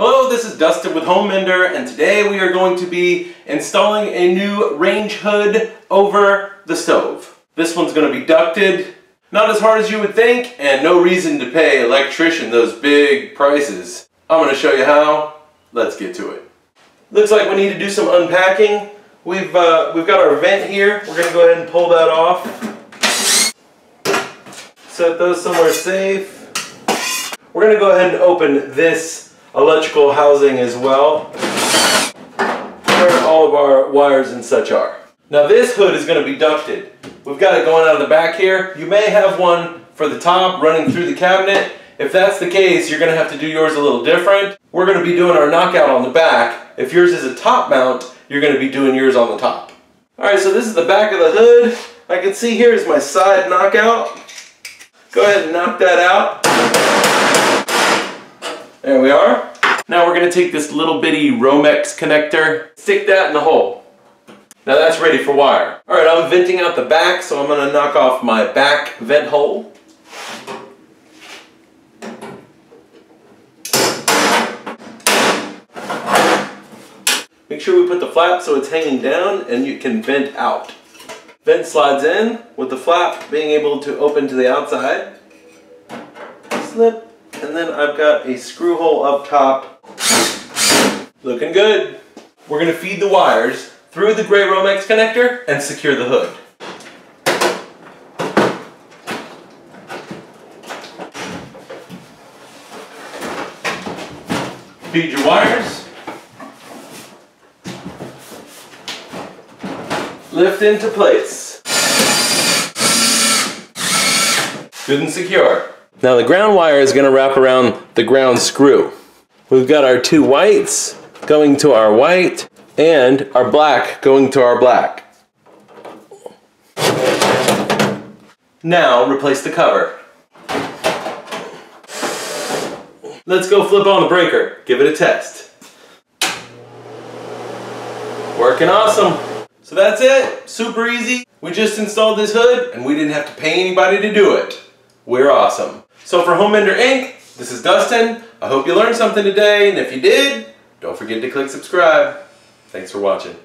Hello, this is Dustin with Home Mender, and today we are going to be installing a new range hood over the stove. This one's going to be ducted, not as hard as you would think, and no reason to pay electrician those big prices. I'm going to show you how. Let's get to it. Looks like we need to do some unpacking. We've got our vent here. We're going to go ahead and pull that off. Set those somewhere safe. We're going to go ahead and open this electrical housing as well, where all of our wires and such are. Now this hood is going to be ducted. We've got it going out of the back here. You may have one for the top running through the cabinet. If that's the case, you're going to have to do yours a little different. We're going to be doing our knockout on the back. If yours is a top mount, you're going to be doing yours on the top. Alright, so this is the back of the hood. I can see here is my side knockout. Go ahead and knock that out. There we are. Now we're going to take this little bitty Romex connector, stick that in the hole. Now that's ready for wire. Alright, I'm venting out the back, so I'm going to knock off my back vent hole. Make sure we put the flap so it's hanging down and you can vent out. Vent slides in with the flap being able to open to the outside. Slip. And then I've got a screw hole up top. Looking good. We're going to feed the wires through the gray Romex connector and secure the hood. Feed your wires. Lift into place. Good and secure. Now the ground wire is going to wrap around the ground screw. We've got our two whites going to our white and our black going to our black. Now replace the cover. Let's go flip on the breaker. Give it a test. Working awesome. So that's it. Super easy. We just installed this hood and we didn't have to pay anybody to do it. We're awesome. So for Home Mender Inc., this is Dustin. I hope you learned something today, and if you did, don't forget to click subscribe. Thanks for watching.